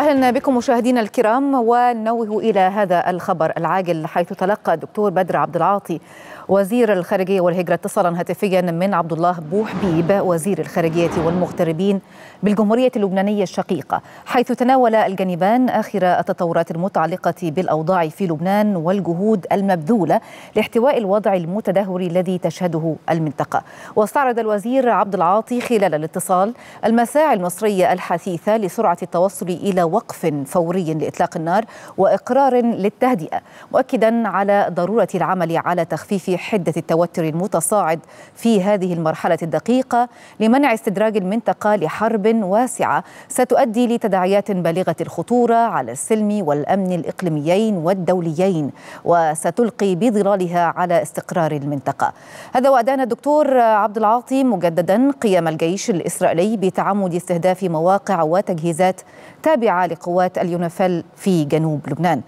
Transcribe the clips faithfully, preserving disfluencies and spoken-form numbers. أهلا بكم مشاهدينا الكرام، وننوه إلى هذا الخبر العاجل حيث تلقى الدكتور بدر عبد العاطي وزير الخارجية والهجرة اتصالا هاتفيا من عبد الله بوحبيب وزير الخارجية والمغتربين بالجمهورية اللبنانية الشقيقة، حيث تناول الجانبان آخر التطورات المتعلقة بالأوضاع في لبنان والجهود المبذولة لاحتواء الوضع المتدهور الذي تشهده المنطقة. واستعرض الوزير عبد العاطي خلال الاتصال المساعي المصرية الحثيثة لسرعة التوصل إلى وقف فوري لإطلاق النار وإقرار للتهدئة، مؤكدا على ضرورة العمل على تخفيف حدة التوتر المتصاعد في هذه المرحلة الدقيقة لمنع استدراج المنطقة لحرب واسعة ستؤدي لتداعيات بالغة الخطورة على السلم والأمن الإقليميين والدوليين وستلقي بظلالها على استقرار المنطقة. هذا وأدان الدكتور عبد العاطي مجددا قيام الجيش الإسرائيلي بتعمد استهداف مواقع وتجهيزات تابعة لقوات اليونيفيل في جنوب لبنان.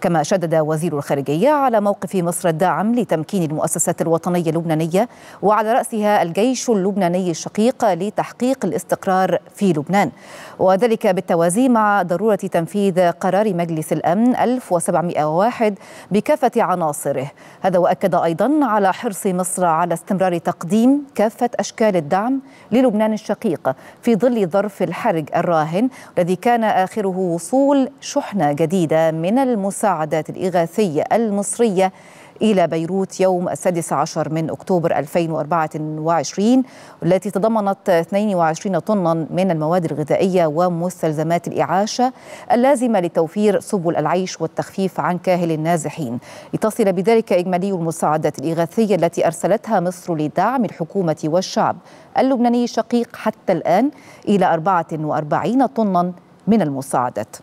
كما شدد وزير الخارجية على موقف مصر الداعم لتمكين المؤسسات الوطنية اللبنانية وعلى رأسها الجيش اللبناني الشقيق لتحقيق الاستقرار في لبنان، وذلك بالتوازي مع ضرورة تنفيذ قرار مجلس الأمن ألف وسبعمئة وواحد بكافة عناصره. هذا وأكد أيضا على حرص مصر على استمرار تقديم كافة أشكال الدعم للبنان الشقيق في ظل ظرف الحرج الراهن الذي كان آخره وصول شحنة جديدة من المساعدات المساعدات الإغاثية المصرية إلى بيروت يوم السادس عشر من أكتوبر ألفين وأربعة وعشرين، والتي تضمنت اثنين وعشرين طنا من المواد الغذائية ومستلزمات الإعاشة اللازمة لتوفير سبل العيش والتخفيف عن كاهل النازحين، لتصل بذلك إجمالي المساعدات الإغاثية التي أرسلتها مصر لدعم الحكومة والشعب اللبناني الشقيق حتى الآن إلى أربعة وأربعين طنا من المساعدات.